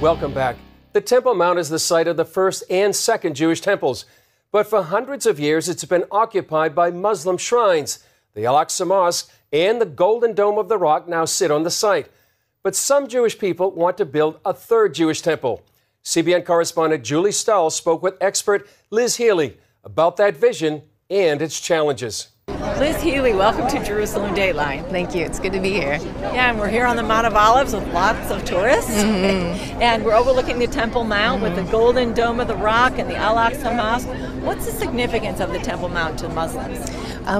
Welcome back. The Temple Mount is the site of the first and second Jewish temples, but for hundreds of years it's been occupied by Muslim shrines. The Al-Aqsa Mosque and the Golden Dome of the Rock now sit on the site. But some Jewish people want to build a third Jewish temple. CBN correspondent Julie Stahl spoke with expert Liz Hailey about that vision and its challenges. Liz Hailey, welcome to Jerusalem Dateline. Thank you. It's good to be here. Yeah, and we're here on the Mount of Olives with lots of tourists. Mm-hmm. And we're overlooking the Temple Mount mm-hmm. with the Golden Dome of the Rock and the Al-Aqsa Mosque. What's the significance of the Temple Mount to Muslims?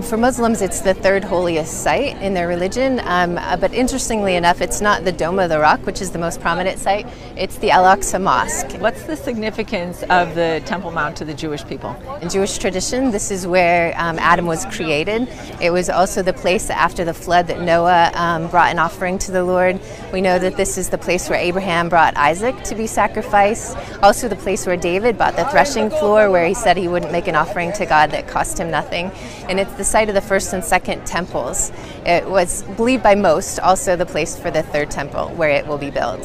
For Muslims, it's the third holiest site in their religion. But interestingly enough, it's not the Dome of the Rock, which is the most prominent site. It's the Al-Aqsa Mosque. What's the significance of the Temple Mount to the Jewish people? In Jewish tradition, this is where Adam was created. It was also the place after the flood that Noah brought an offering to the Lord. We know that this is the place where Abraham brought Isaac to be sacrificed. Also the place where David bought the threshing floor, where he said he wouldn't make an offering to God that cost him nothing. And it's the site of the first and second temples. It was believed by most also the place for the third temple, where it will be built.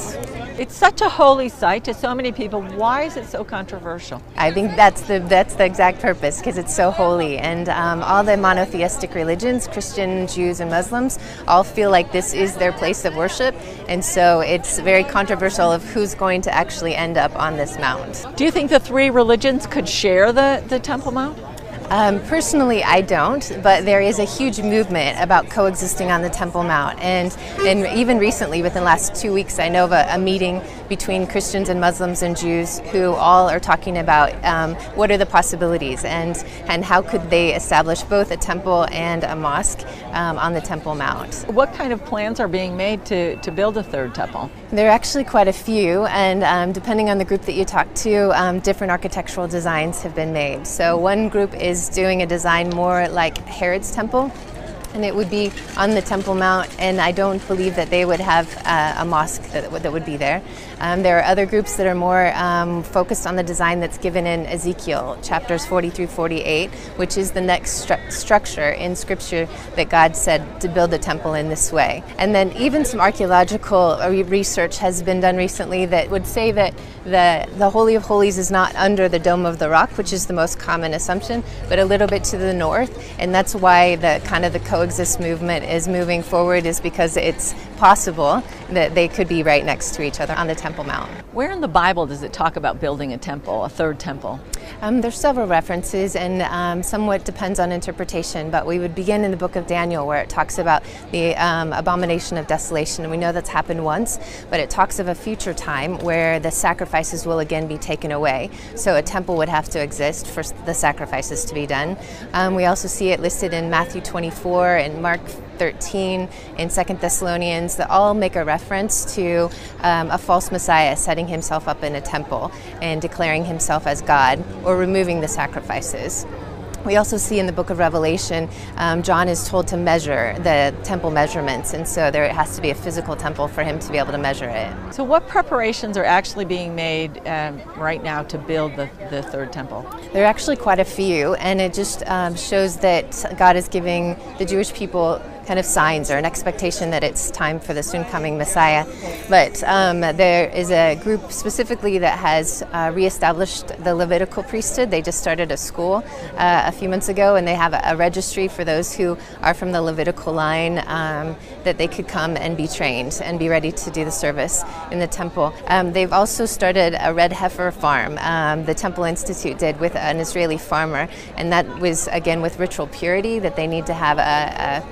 It's such a holy site to so many people. Why is it so controversial? I think that's the exact purpose, because it's so holy. And all the monotheistic religions, Christian, Jews, and Muslims, all feel like this is their place of worship. And so it's very controversial of who's going to actually end up on this mount. Do you think the three religions could share the Temple Mount? Personally, I don't, but there is a huge movement about coexisting on the Temple Mount. And even recently, within the last 2 weeks, I know of a meeting between Christians and Muslims and Jews who all are talking about what are the possibilities and how could they establish both a temple and a mosque on the Temple Mount. What kind of plans are being made to build a third temple? There are actually quite a few, and depending on the group that you talk to, different architectural designs have been made. So one group is doing a design more like Herod's Temple, and it would be on the Temple Mount, and I don't believe that they would have a mosque that would be there. There are other groups that are more focused on the design that's given in Ezekiel chapters 40 through 48, which is the next structure in Scripture that God said to build a temple in this way. And then even some archaeological research has been done recently that would say that the Holy of Holies is not under the Dome of the Rock, which is the most common assumption, but a little bit to the north, and that's why the kind of the coexist movement is moving forward, is because it's possible that they could be right next to each other on the Temple Mount. Where in the Bible does it talk about building a temple, a third temple? There's several references, and somewhat depends on interpretation, but we would begin in the book of Daniel, where it talks about the abomination of desolation, and we know that's happened once, but it talks of a future time where the sacrifices will again be taken away, so a temple would have to exist for the sacrifices to be done. We also see it listed in Matthew 24 and Mark 13 and 2 Thessalonians that all make a reference to a false Messiah setting himself up in a temple and declaring himself as God or removing the sacrifices. We also see in the book of Revelation, John is told to measure the temple measurements, and so there has to be a physical temple for him to be able to measure it. So what preparations are actually being made right now to build the third temple? There are actually quite a few, and it just shows that God is giving the Jewish people kind of signs or an expectation that it's time for the soon-coming Messiah. But there is a group specifically that has reestablished the Levitical priesthood. They just started a school a few months ago, and they have a registry for those who are from the Levitical line that they could come and be trained and be ready to do the service in the temple. They've also started a red heifer farm, the Temple Institute did, with an Israeli farmer, and that was again with ritual purity, that they need to have a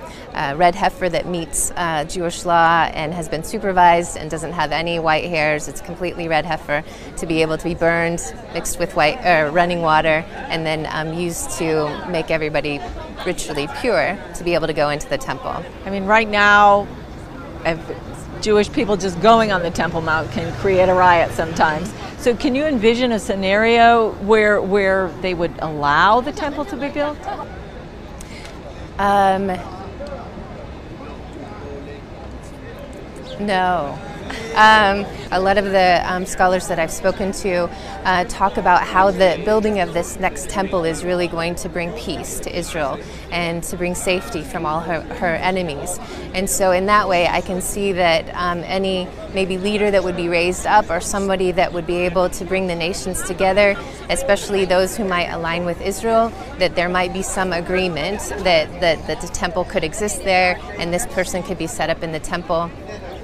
red heifer that meets Jewish law and has been supervised and doesn't have any white hairs. It's completely red heifer, to be able to be burned, mixed with white running water, and then used to make everybody ritually pure to be able to go into the temple. I mean, right now, Jewish people just going on the Temple Mount can create a riot sometimes. So can you envision a scenario where they would allow the temple to be built? No. A lot of the scholars that I've spoken to talk about how the building of this next temple is really going to bring peace to Israel and to bring safety from all her enemies. And so in that way, I can see that any maybe leader that would be raised up or somebody that would be able to bring the nations together, especially those who might align with Israel, that there might be some agreement that the temple could exist there and this person could be set up in the temple.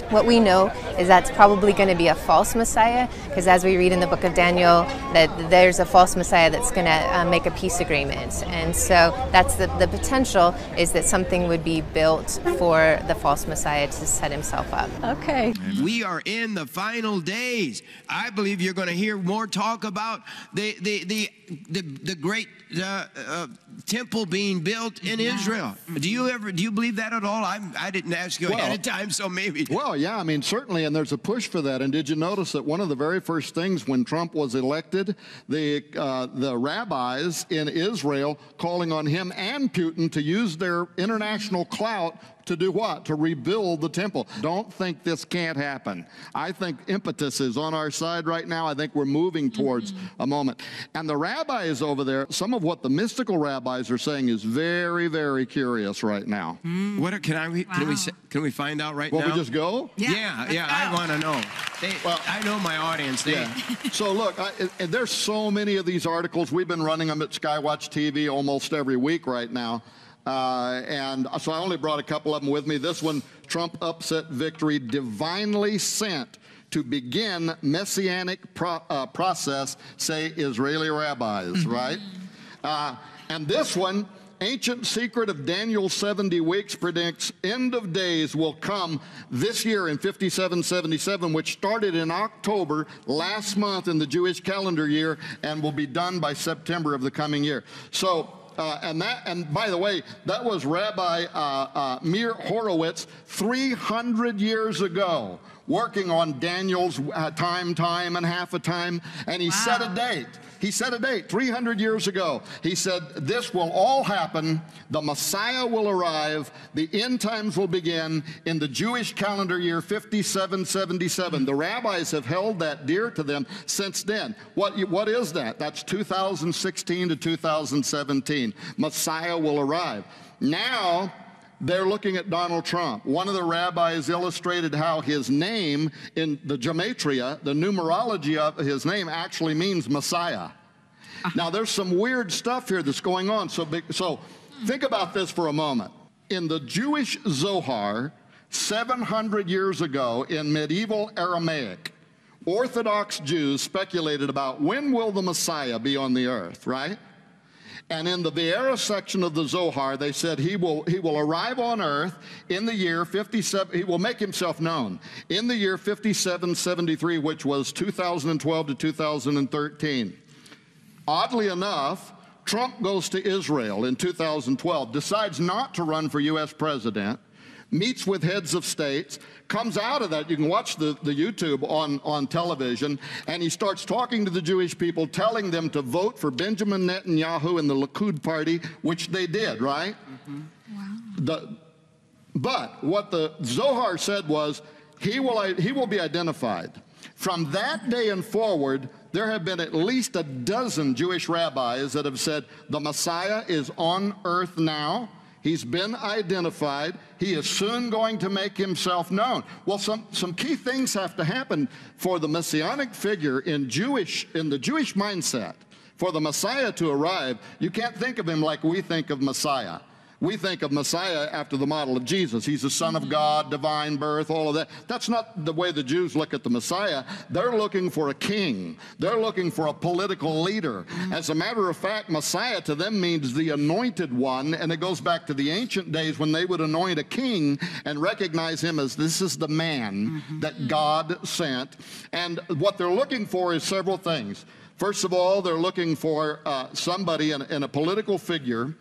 What we know is that's probably going to be a false Messiah, because as we read in the book of Daniel, that there's a false Messiah that's going to make a peace agreement. And so that's the potential, is that something would be built for the false Messiah to set himself up. Okay. We are in the final days. I believe you're going to hear more talk about the great temple being built in Israel. Do you believe that at all? I didn't ask you ahead of time, so maybe. Well, yeah, I mean, certainly, and there's a push for that. And did you notice that one of the very first things when Trump was elected, the rabbis in Israel calling on him and Putin to use their international clout to do what? To rebuild the temple. Don't think this can't happen. I think impetus is on our side right now. I think we're moving towards a moment. And the rabbis over there, some of what the mystical rabbis are saying is very, very curious right now. Can we find out right now? Will we just go? Yeah. I want to know. I know my audience. So look, there's so many of these articles. We've been running them at Skywatch TV almost every week right now. And so I only brought a couple of them with me. This one, Trump upset victory, divinely sent to begin messianic process, say Israeli rabbis, right? And this one, ancient secret of Daniel's 70 weeks predicts end of days will come this year in 5777, which started in October last month in the Jewish calendar year and will be done by September of the coming year. So. And by the way, that was Rabbi Meir Horowitz 300 years ago, working on Daniel's time and half a time, and he set a date. He set a date 300 years ago. He said, this will all happen. The Messiah will arrive. The end times will begin in the Jewish calendar year 5777. The rabbis have held that dear to them since then. What is that? That's 2016 to 2017. Messiah will arrive. Now, they're looking at Donald Trump. One of the rabbis illustrated how his name in the gematria, the numerology of his name, actually means Messiah. Now, there's some weird stuff here that's going on. So think about this for a moment. In the Jewish Zohar, 700 years ago in medieval Aramaic, Orthodox Jews speculated about when will the Messiah be on the earth, right? And in the Vieira section of the Zohar, they said he will arrive on earth in the year 57, he will make himself known in the year 5773, which was 2012 to 2013. Oddly enough, Trump goes to Israel in 2012, decides not to run for U.S. president, meets with heads of states, comes out of that, you can watch the YouTube on television, and he starts talking to the Jewish people, telling them to vote for Benjamin Netanyahu and the Likud party, which they did, right? But what the Zohar said was, he will be identified. From that day and forward, there have been at least a dozen Jewish rabbis that have said, the Messiah is on earth now. He's been identified. He is soon going to make himself known. Well, some key things have to happen for the messianic figure in the Jewish mindset. For the Messiah to arrive, you can't think of him like we think of Messiah. We think of Messiah after the model of Jesus. He's the Son of God, divine birth, all of that. That's not the way the Jews look at the Messiah. They're looking for a king. They're looking for a political leader. As a matter of fact, Messiah to them means the anointed one, and it goes back to the ancient days when they would anoint a king and recognize him as this is the man that God sent. And what they're looking for is several things. First of all, they're looking for somebody in a political figure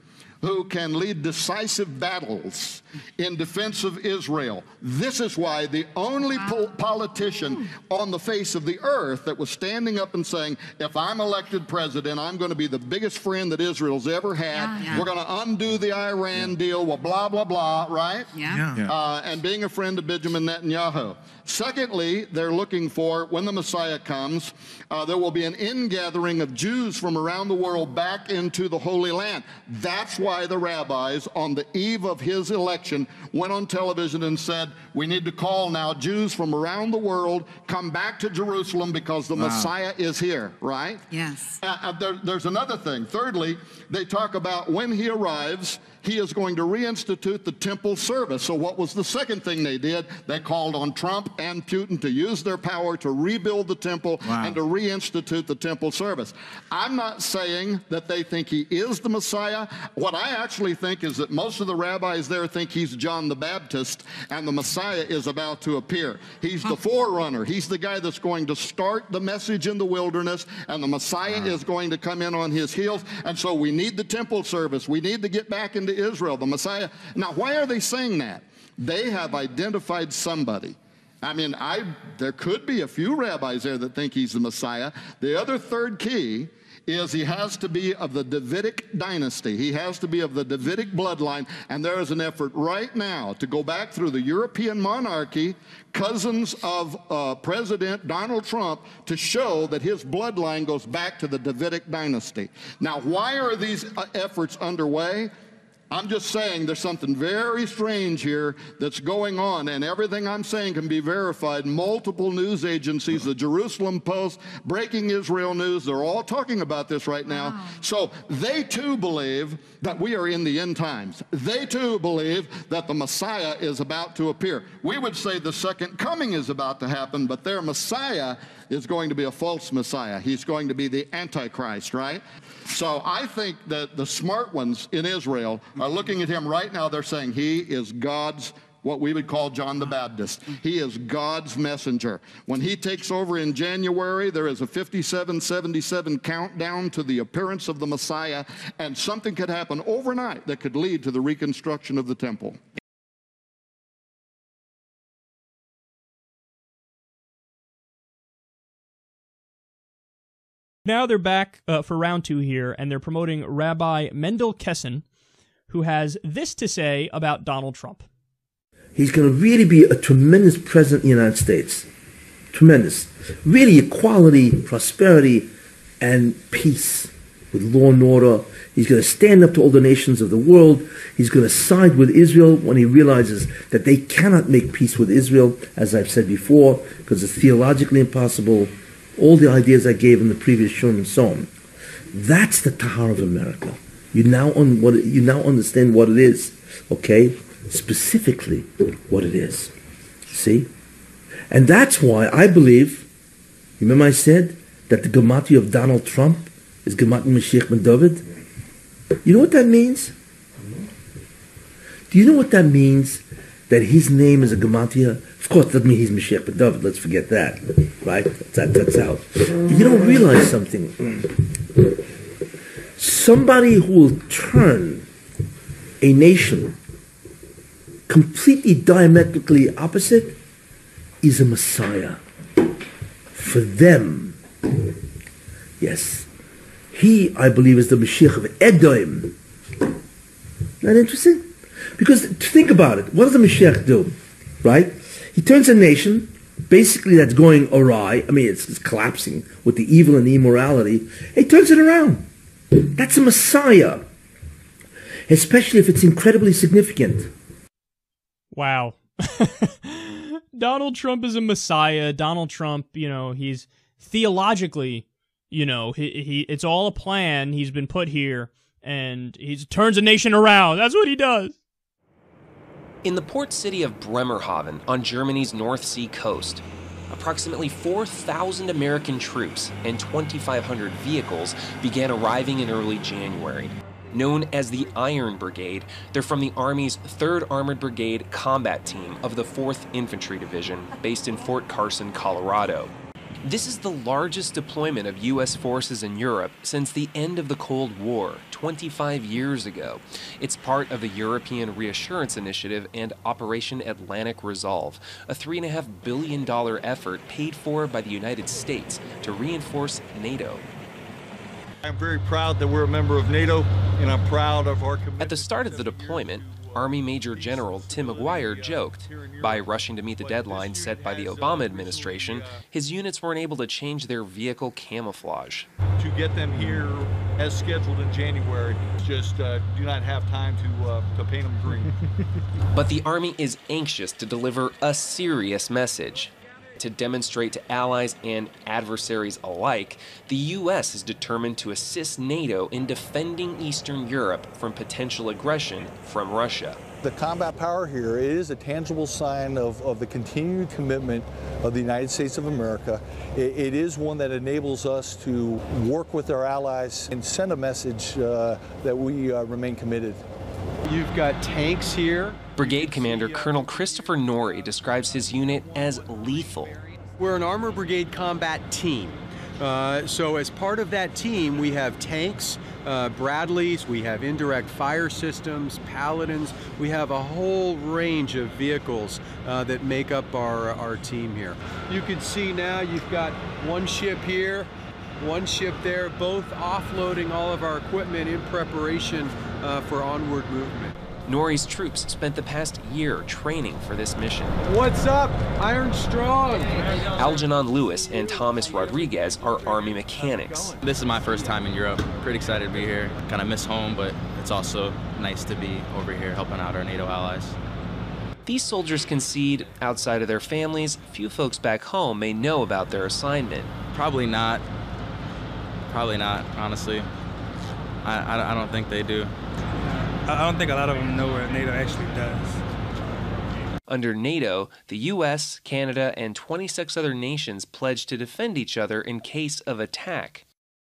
who can lead decisive battles in defense of Israel. This is why the only politician on the face of the earth that was standing up and saying, if I'm elected president, I'm going to be the biggest friend that Israel's ever had. We're going to undo the Iran deal, well, blah, blah, blah, right? And being a friend of Benjamin Netanyahu. Secondly, they're looking for, when the Messiah comes, there will be an ingathering of Jews from around the world back into the Holy Land. That's why the rabbis, on the eve of his election, went on television and said, we need to call now Jews from around the world, come back to Jerusalem because the Messiah is here, right? There's another thing. Thirdly, they talk about when he arrives, he is going to reinstitute the temple service. So what was the second thing they did? They called on Trump and Putin to use their power to rebuild the temple and to reinstitute the temple service. I'm not saying that they think he is the Messiah. What I actually think is that most of the rabbis there think he's John the Baptist and the Messiah is about to appear. He's the forerunner. He's the guy that's going to start the message in the wilderness, and the Messiah is going to come in on his heels. And so we need the temple service. We need to get back into Israel, the Messiah. Now, why are they saying that? They have identified somebody. I mean, there could be a few rabbis there that think he's the Messiah. The other third key is he has to be of the Davidic dynasty. He has to be of the Davidic bloodline, and there is an effort right now to go back through the European monarchy, cousins of President Donald Trump, to show that his bloodline goes back to the Davidic dynasty. Now, why are these efforts underway? I'm just saying there's something very strange here that's going on, and everything I'm saying can be verified. Multiple news agencies, the Jerusalem Post, Breaking Israel News, they're all talking about this right now. So they too believe that we are in the end times. They too believe that the Messiah is about to appear. We would say the second coming is about to happen, but their Messiah is going to be a false Messiah. He's going to be the Antichrist, right? So I think that the smart ones in Israel are looking at him right now. They're saying he is God's, what we would call John the Baptist. He is God's messenger. When he takes over in January, there is a 5777 countdown to the appearance of the Messiah, and something could happen overnight that could lead to the reconstruction of the temple. Now they're back for round two here, and they're promoting Rabbi Mendel Kessin, who has this to say about Donald Trump. He's going to really be a tremendous president of the United States. Tremendous. Really equality, prosperity, and peace with law and order. He's going to stand up to all the nations of the world. He's going to side with Israel when he realizes that they cannot make peace with Israel, as I've said before, because it's theologically impossible. All the ideas I gave in the previous shum and so on. That's the Tahar of America. You now understand what it is, okay? Specifically what it is, see? And that's why I believe, remember I said, that the gematria of Donald Trump is gematria Mashiach ben David? You know what that means? Do you know what that means? That his name is a gematria? Of course, that means he's Mashiach ben David. Let's forget that, right? That's out. You don't realize something. Somebody who will turn a nation completely diametrically opposite is a Messiah. For them, yes. He, I believe, is the Mashiach of Edom. Isn't that interesting? Because think about it, what does the Mashiach do, right? He turns a nation, basically that's going awry, I mean it's collapsing with the evil and the immorality, he turns it around. That's a Messiah, especially if it's incredibly significant. Wow. Donald Trump is a Messiah. Donald Trump, you know, he's theologically, you know, it's all a plan, he's been put here, and he turns a nation around. That's what he does. In the port city of Bremerhaven on Germany's North Sea coast, approximately 4,000 American troops and 2,500 vehicles began arriving in early January. Known as the Iron Brigade, they're from the Army's 3rd Armored Brigade Combat Team of the 4th Infantry Division, based in Fort Carson, Colorado. This is the largest deployment of U.S. forces in Europe since the end of the Cold War 25 years ago. It's part of the European Reassurance Initiative and Operation Atlantic Resolve, a $3.5 billion effort paid for by the United States to reinforce NATO. I'm very proud that we're a member of NATO, and I'm proud of our commitment. At the start of the deployment, Army Major General Tim McGuire joked, by rushing to meet the deadline set by the Obama administration, his units weren't able to change their vehicle camouflage. To get them here as scheduled in January, just do not have time to paint them green. But the Army is anxious to deliver a serious message. To demonstrate to allies and adversaries alike, the U.S. is determined to assist NATO in defending Eastern Europe from potential aggression from Russia. The combat power here is a tangible sign of the continued commitment of the United States of America. It is one that enables us to work with our allies and send a message that we remain committed. You've got tanks here. Brigade Commander Colonel Christopher Norrie describes his unit as lethal. We're an armor brigade combat team. So as part of that team, we have tanks, Bradleys, we have indirect fire systems, Paladins. We have a whole range of vehicles that make up our team here. You can see now you've got one ship here, one ship there, both offloading all of our equipment in preparation for onward movement. Norrie's troops spent the past year training for this mission. What's up, Iron Strong? Algernon Lewis and Thomas Rodriguez are Army mechanics. This is my first time in Europe. Pretty excited to be here. Kind of miss home, but it's also nice to be over here helping out our NATO allies. These soldiers concede, outside of their families, few folks back home may know about their assignment. Probably not. Probably not, honestly. I don't think they do. I don't think a lot of them know what NATO actually does. Under NATO, the U.S., Canada, and 26 other nations pledged to defend each other in case of attack.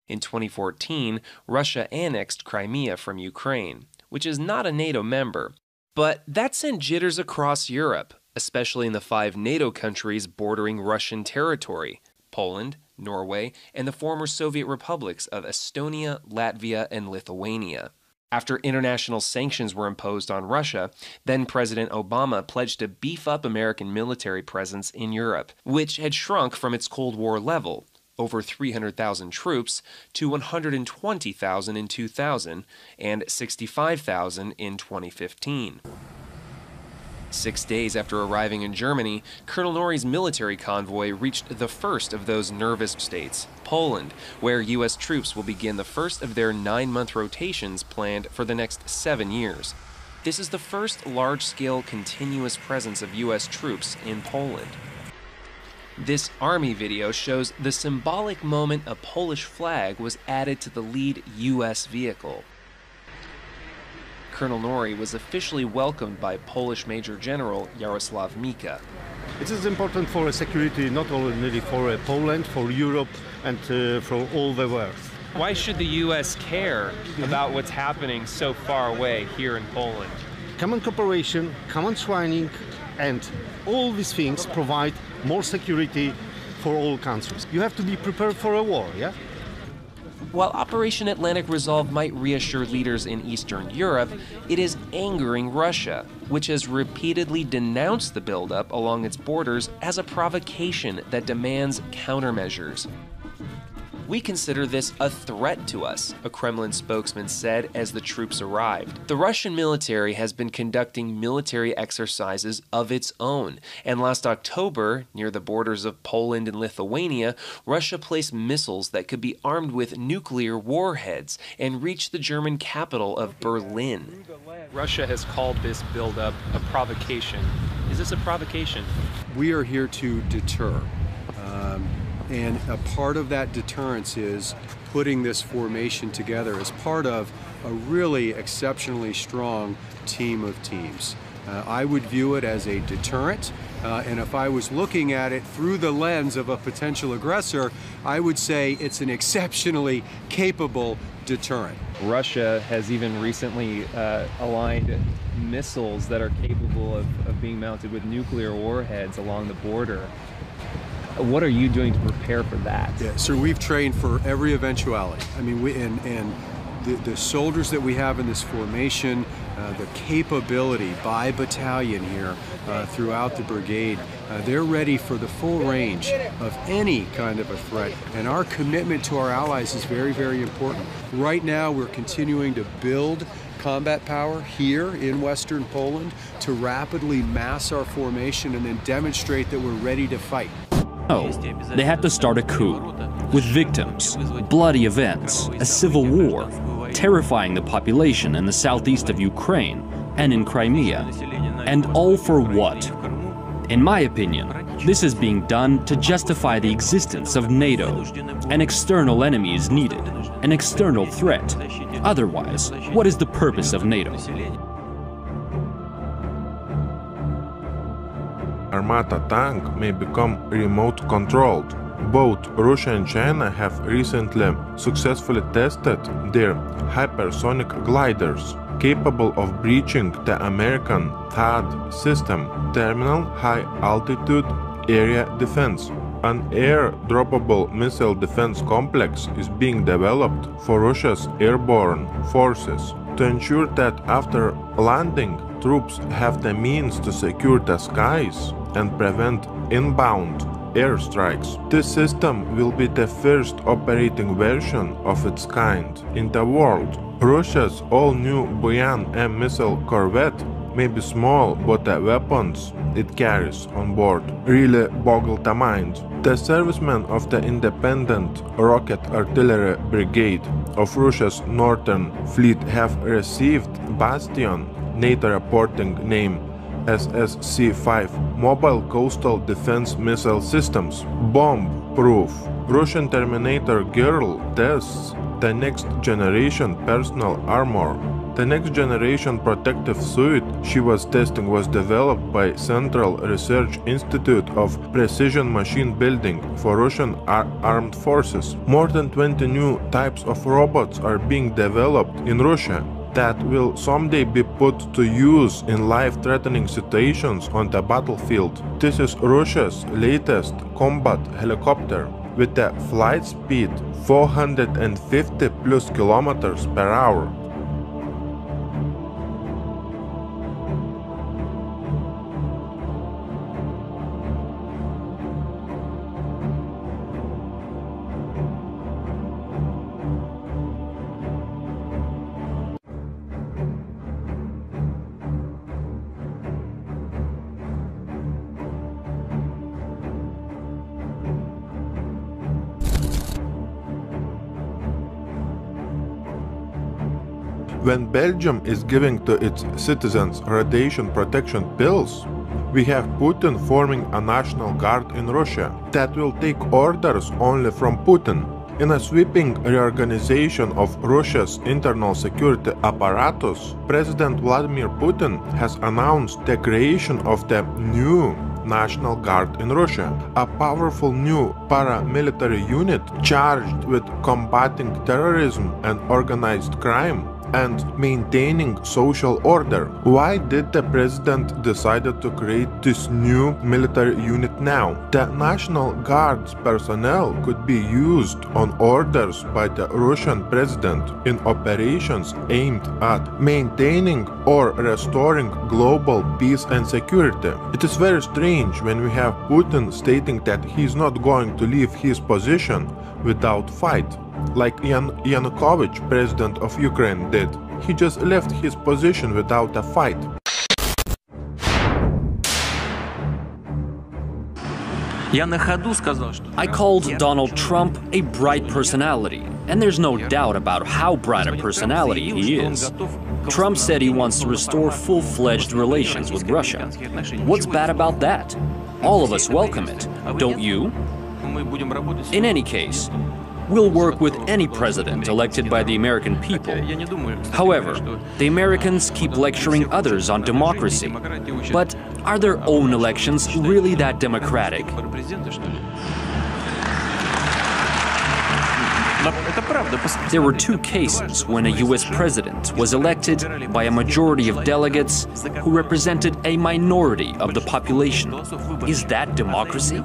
In 2014, Russia annexed Crimea from Ukraine, which is not a NATO member. But that sent jitters across Europe, especially in the 5 NATO countries bordering Russian territory: Poland, Norway, and the former Soviet republics of Estonia, Latvia, and Lithuania. After international sanctions were imposed on Russia, then-President Obama pledged to beef up American military presence in Europe, which had shrunk from its Cold War level, over 300,000 troops, to 120,000 in 2000 and 65,000 in 2015. 6 days after arriving in Germany, Colonel Norrie's military convoy reached the first of those nervous states, Poland, where U.S. troops will begin the first of their 9-month rotations planned for the next 7 years. This is the first large-scale continuous presence of U.S. troops in Poland. This Army video shows the symbolic moment a Polish flag was added to the lead U.S. vehicle. Colonel Norrie was officially welcomed by Polish Major General Jaroslaw Mika. It is important for security, not only for Poland, for Europe, and for all the world. Why should the U.S. care about what's happening so far away here in Poland? Common cooperation, common training, and all these things provide more security for all countries. You have to be prepared for a war, yeah? While Operation Atlantic Resolve might reassure leaders in Eastern Europe, it is angering Russia, which has repeatedly denounced the buildup along its borders as a provocation that demands countermeasures. "We consider this a threat to us," a Kremlin spokesman said as the troops arrived. The Russian military has been conducting military exercises of its own, and last October, near the borders of Poland and Lithuania, Russia placed missiles that could be armed with nuclear warheads and reached the German capital of Berlin. Russia has called this buildup a provocation. Is this a provocation? We are here to deter. And a part of that deterrence is putting this formation together as part of a really exceptionally strong team of teams. I would view it as a deterrent, and if I was looking at it through the lens of a potential aggressor, I would say it's an exceptionally capable deterrent. Russia has even recently aligned missiles that are capable of being mounted with nuclear warheads along the border. What are you doing to prepare for that? Yeah, so we've trained for every eventuality. I mean, the soldiers that we have in this formation, the capability by battalion here throughout the brigade, they're ready for the full range of any kind of a threat. And our commitment to our allies is very, very important. Right now, we're continuing to build combat power here in Western Poland to rapidly mass our formation and then demonstrate that we're ready to fight. No, they had to start a coup, with victims, bloody events, a civil war, terrifying the population in the southeast of Ukraine and in Crimea. And all for what? In my opinion, this is being done to justify the existence of NATO. An external enemy is needed, an external threat. Otherwise, what is the purpose of NATO? Armata tank may become remote controlled. Both Russia and China have recently successfully tested their hypersonic gliders, capable of breaching the American THAAD system, Terminal High Altitude Area Defense. An air-droppable missile defense complex is being developed for Russia's airborne forces to ensure that after landing, troops have the means to secure the skies and prevent inbound airstrikes. This system will be the first operating version of its kind in the world. Russia's all-new Buyan M missile corvette may be small, but the weapons it carries on board really boggle the mind. The servicemen of the Independent Rocket Artillery Brigade of Russia's Northern Fleet have received Bastion, NATO reporting name, SSC-5 mobile coastal defense missile systems. Bomb-proof. Russian Terminator Girl tests the next-generation personal armor. The next-generation protective suit she was testing was developed by Central Research Institute of Precision Machine Building for Russian Armed Forces. More than 20 new types of robots are being developed in Russia that will someday be put to use in life-threatening situations on the battlefield. This is Russia's latest combat helicopter with a flight speed 450 plus kilometers per hour. When Belgium is giving to its citizens radiation protection pills, we have Putin forming a National Guard in Russia that will take orders only from Putin. In a sweeping reorganization of Russia's internal security apparatus, President Vladimir Putin has announced the creation of the new National Guard in Russia, a powerful new paramilitary unit charged with combating terrorism and organized crime and maintaining social order. Why did the president decide to create this new military unit now? The National Guard's personnel could be used on orders by the Russian president in operations aimed at maintaining or restoring global peace and security. It is very strange when we have Putin stating that he is not going to leave his position without fight, like Yanukovych, president of Ukraine, did. He just left his position without a fight. I called Donald Trump a bright personality, and there's no doubt about how bright a personality he is. Trump said he wants to restore full-fledged relations with Russia. What's bad about that? All of us welcome it, don't you? In any case, we'll work with any president elected by the American people. However, the Americans keep lecturing others on democracy. But are their own elections really that democratic? There were two cases when a U.S. president was elected by a majority of delegates who represented a minority of the population. Is that democracy?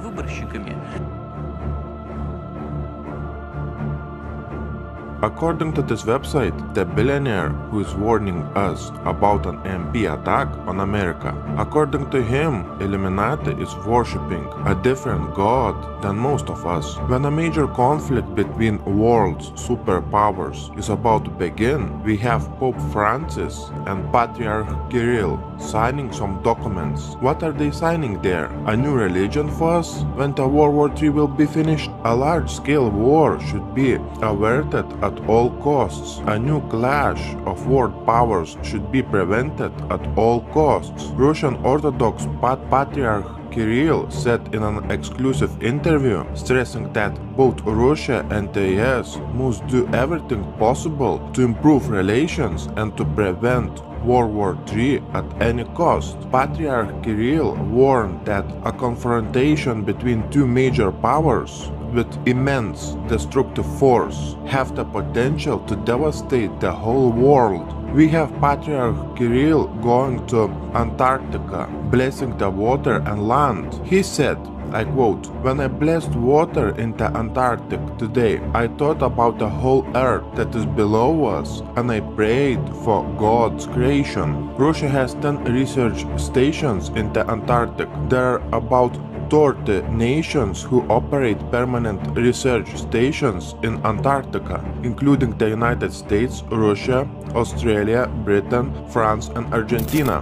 According to this website, the billionaire who is warning us about an MP attack on America, according to him, Illuminati is worshipping a different god than most of us. When a major conflict between world's superpowers is about to begin, we have Pope Francis and Patriarch Kirill signing some documents. What are they signing there? A new religion for us? When the World War III will be finished, a large-scale war should be averted at all costs. A new clash of world powers should be prevented at all costs. Russian Orthodox Patriarch Kirill said in an exclusive interview, stressing that both Russia and the US must do everything possible to improve relations and to prevent World War III at any cost. Patriarch Kirill warned that a confrontation between two major powers with immense destructive force have the potential to devastate the whole world. We have Patriarch Kirill going to Antarctica, blessing the water and land. He said, I quote, "When I blessed water in the Antarctic today, I thought about the whole earth that is below us and I prayed for God's creation." Russia has 10 research stations in the Antarctic. There are about 30 nations who operate permanent research stations in Antarctica, including the United States, Russia, Australia, Britain, France, and Argentina.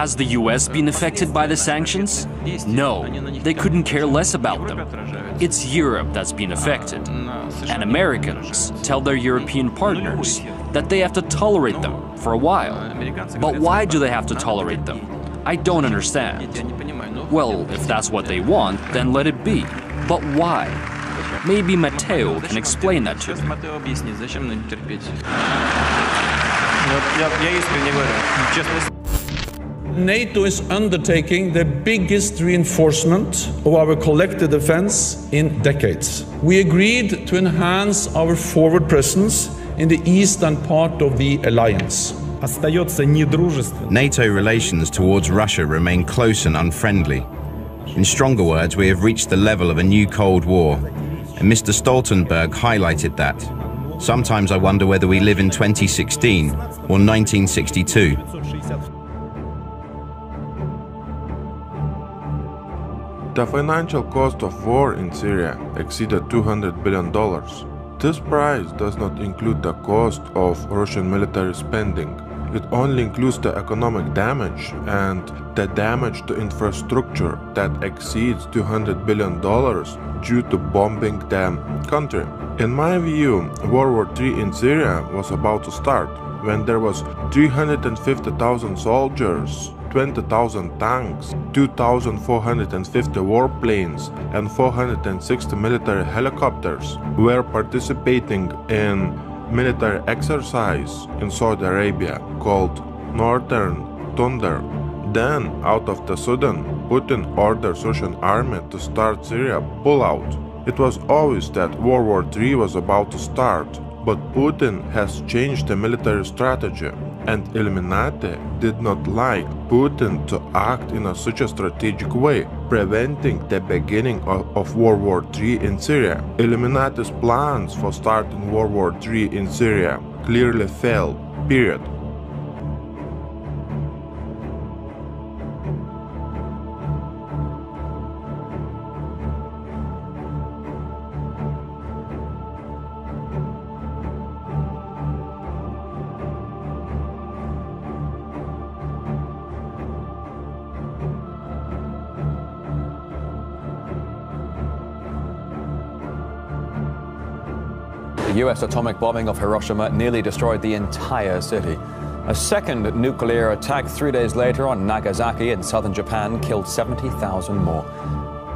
Has the US been affected by the sanctions? No, they couldn't care less about them. It's Europe that's been affected. And Americans tell their European partners that they have to tolerate them for a while. But why do they have to tolerate them? I don't understand. Well, if that's what they want, then let it be. But why? Maybe Matteo can explain that to me. NATO is undertaking the biggest reinforcement of our collective defense in decades. We agreed to enhance our forward presence in the eastern part of the alliance. NATO relations towards Russia remain close and unfriendly. In stronger words, we have reached the level of a new Cold War, and Mr. Stoltenberg highlighted that. Sometimes I wonder whether we live in 2016 or 1962. The financial cost of war in Syria exceeded $200 billion. This price does not include the cost of Russian military spending. It only includes the economic damage and the damage to infrastructure that exceeds $200 billion due to bombing the country. In my view, World War III in Syria was about to start when there was 350,000 soldiers, 20,000 tanks, 2,450 warplanes and 460 military helicopters were participating in military exercise in Saudi Arabia called Northern Thunder. Then, out of the sudden, Putin orders Russian army to start Syria pullout. It was obvious that World War III was about to start, but Putin has changed the military strategy, and Illuminati did not like Putin to act in such a strategic way, preventing the beginning of World War III in Syria. Illuminati's plans for starting World War III in Syria clearly failed, period. US atomic bombing of Hiroshima nearly destroyed the entire city. A second nuclear attack 3 days later on Nagasaki in southern Japan killed 70,000 more.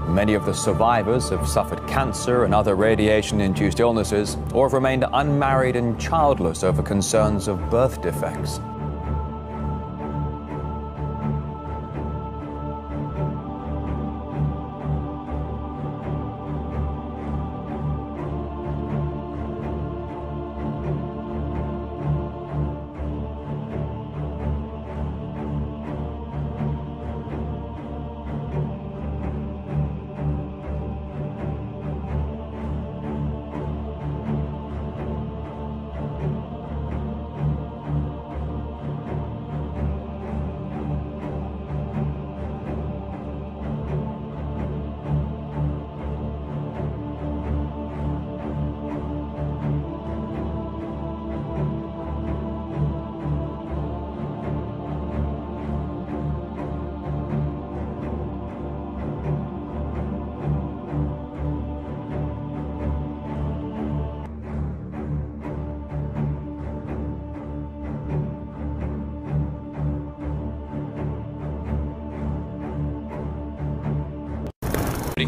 Many of the survivors have suffered cancer and other radiation-induced illnesses or have remained unmarried and childless over concerns of birth defects.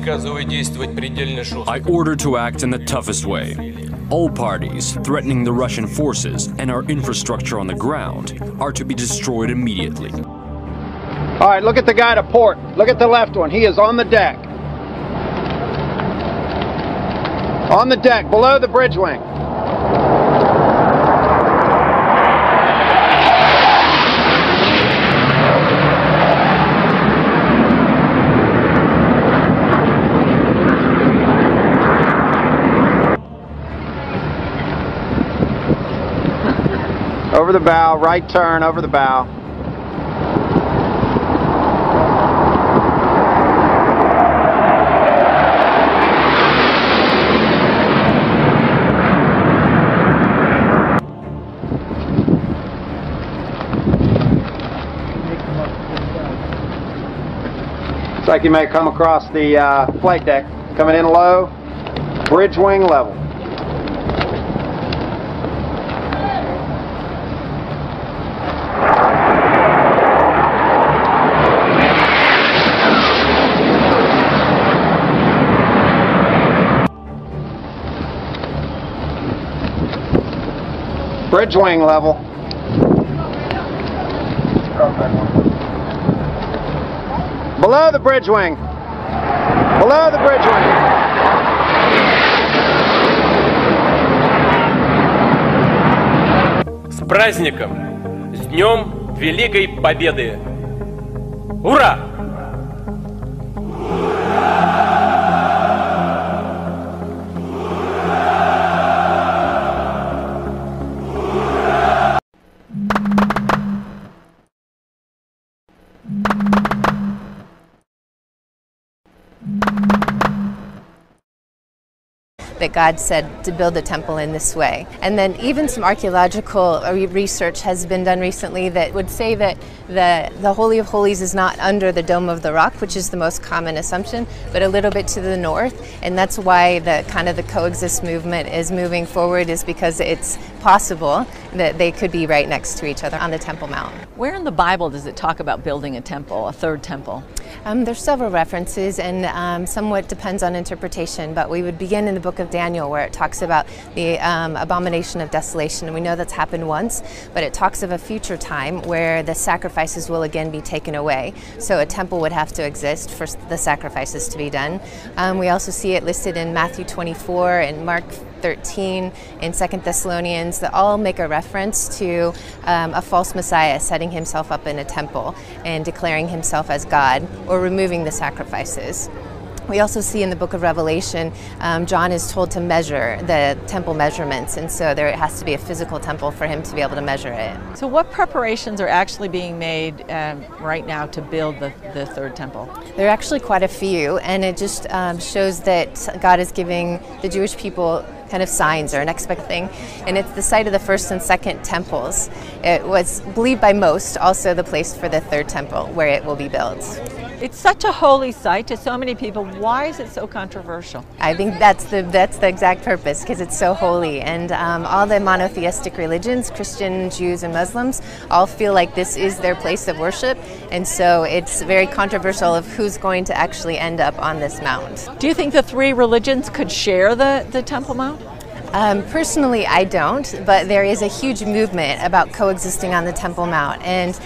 I order to act in the toughest way. All parties threatening the Russian forces and our infrastructure on the ground are to be destroyed immediately. All right, look at the guy to port. Look at the left one. He is on the deck. On the deck, below the bridge wing. Over the bow, right turn, over the bow. Looks like you may come across the flight deck, coming in low, bridge wing level. Bridge wing level. Below the bridge wing. Below the bridge wing. С праздником! С Днем Великой Победы! Ура! That God said to build the temple in this way. And then even some archaeological research has been done recently that would say that the Holy of Holies is not under the Dome of the Rock, which is the most common assumption, but a little bit to the north. And that's why the kind of the coexist movement is moving forward, is because it's possible that they could be right next to each other on the Temple Mount. Where in the Bible does it talk about building a temple, a third temple? There's several references, and somewhat depends on interpretation, but we would begin in the book of Daniel, where it talks about the abomination of desolation, and we know that's happened once, but it talks of a future time where the sacrifices will again be taken away. So a temple would have to exist for the sacrifices to be done. We also see it listed in Matthew 24 and Mark 13 and 2 Thessalonians that all make a reference to a false Messiah setting himself up in a temple and declaring himself as God or removing the sacrifices. We also see in the book of Revelation, John is told to measure the temple measurements, and so there has to be a physical temple for him to be able to measure it. So what preparations are actually being made right now to build the third temple? There are actually quite a few, and it just shows that God is giving the Jewish people kind of signs or an expected thing, and it's the site of the first and second temples. It was believed by most also the place for the third temple where it will be built. It's such a holy site to so many people. Why is it so controversial? I think that's the exact purpose, because it's so holy, and all the monotheistic religions, Christian, Jews, and Muslims, all feel like this is their place of worship, and so it's very controversial of who's going to actually end up on this mount. Do you think the three religions could share the Temple Mount? Personally, I don't, but there is a huge movement about coexisting on the Temple Mount, and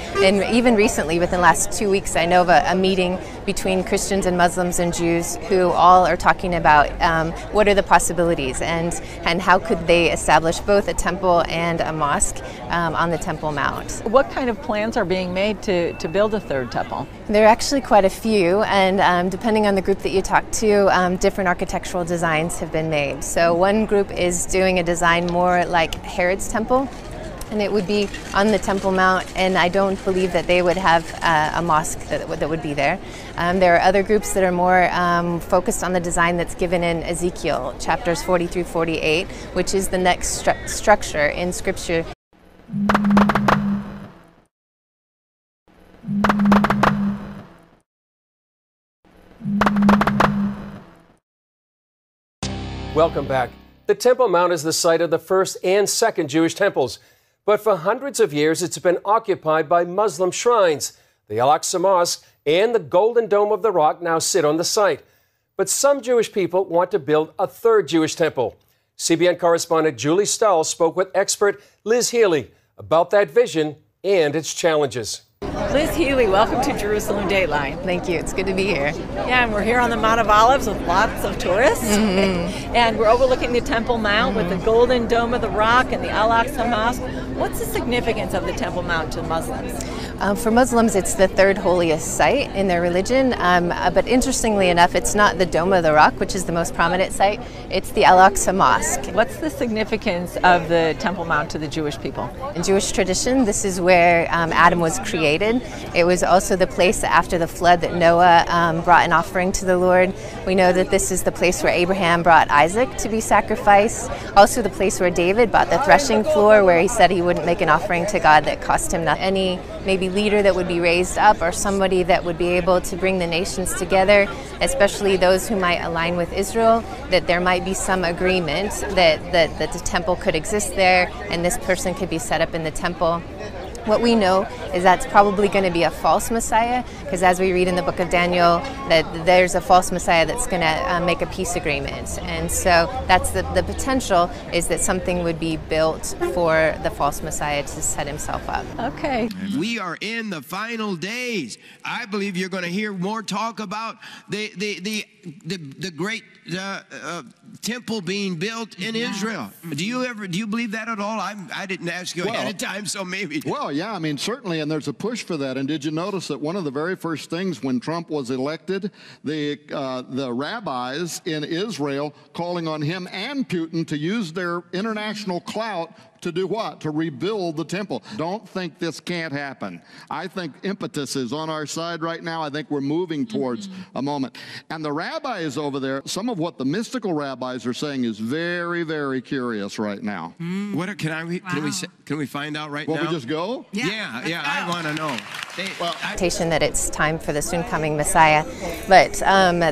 even recently, within the last 2 weeks, I know of a meeting between Christians and Muslims and Jews who all are talking about what are the possibilities and how could they establish both a temple and a mosque on the Temple Mount. What kind of plans are being made to build a third temple? There are actually quite a few, and depending on the group that you talk to, different architectural designs have been made. So one group is doing a design more like Herod's Temple, and it would be on the Temple Mount, and I don't believe that they would have a mosque that would be there. There are other groups that are more focused on the design that's given in Ezekiel chapters 40 through 48, which is the next structure in Scripture. Welcome back. The Temple Mount is the site of the first and second Jewish temples, but for hundreds of years it's been occupied by Muslim shrines. The Al-Aqsa Mosque and the Golden Dome of the Rock now sit on the site. But some Jewish people want to build a third Jewish temple. CBN correspondent Julie Stahl spoke with expert Liz Hailey about that vision and its challenges. Liz Hailey, welcome to Jerusalem Dateline. Thank you. It's good to be here. Yeah, and we're here on the Mount of Olives with lots of tourists. Mm-hmm. And we're overlooking the Temple Mount with the golden Dome of the Rock and the Al-Aqsa Mosque. What's the significance of the Temple Mount to Muslims? For Muslims, it's the third holiest site in their religion. But interestingly enough, it's not the Dome of the Rock, which is the most prominent site. It's the Al-Aqsa Mosque. What's the significance of the Temple Mount to the Jewish people? In Jewish tradition, this is where Adam was created. It was also the place after the flood that Noah brought an offering to the Lord. We know that this is the place where Abraham brought Isaac to be sacrificed. Also the place where David bought the threshing floor, where he said he wouldn't make an offering to God that cost him nothing. Any maybe leader that would be raised up, or somebody that would be able to bring the nations together, especially those who might align with Israel, that there might be some agreement that the temple could exist there and this person could be set up in the temple. What we know is that's probably going to be a false Messiah, because as we read in the book of Daniel, that there's a false Messiah that's going to make a peace agreement. And so that's the potential, is that something would be built for the false Messiah to set himself up. Okay. We are in the final days. I believe you're going to hear more talk about the great temple being built in Israel. Do you believe that at all? I didn't ask you ahead of time, so maybe. Well, yeah, I mean, certainly, and there's a push for that. And did you notice that one of the very first things when Trump was elected, the rabbis in Israel calling on him and Putin to use their international clout to do what? To rebuild the temple. Don't think this can't happen. I think impetus is on our side right now. I think we're moving towards a moment. And the rabbis over there, some of what the mystical rabbis are saying is very, very curious right now. What can we find out right now? Will we just go? Yeah, I want to know. That it's time for the soon-coming Messiah, but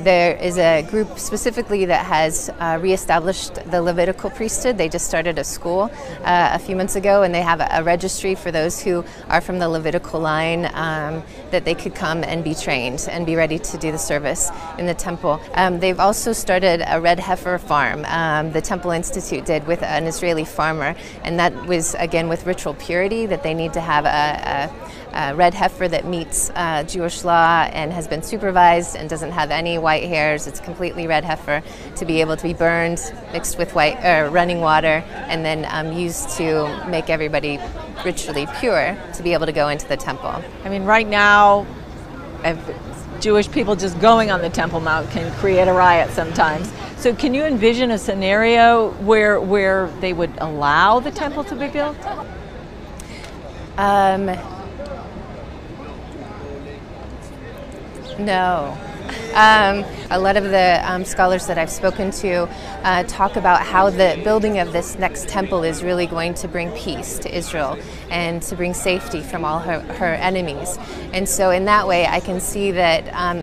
there is a group specifically that has reestablished the Levitical priesthood. They just started a school a few months ago, and they have a registry for those who are from the Levitical line, that they could come and be trained and be ready to do the service in the temple. They've also started a red heifer farm, the Temple Institute did, with an Israeli farmer, and that was, again, with ritual purity, that they need to have a red heifer that meets Jewish law and has been supervised and doesn't have any white hairs. It's completely red heifer, to be able to be burned, mixed with white running water, and then used to make everybody ritually pure to be able to go into the temple. I mean, right now, Jewish people just going on the Temple Mount can create a riot sometimes. So can you envision a scenario where they would allow the temple to be built? No. A lot of the scholars that I've spoken to talk about how the building of this next temple is really going to bring peace to Israel and to bring safety from all her enemies. And so in that way, I can see that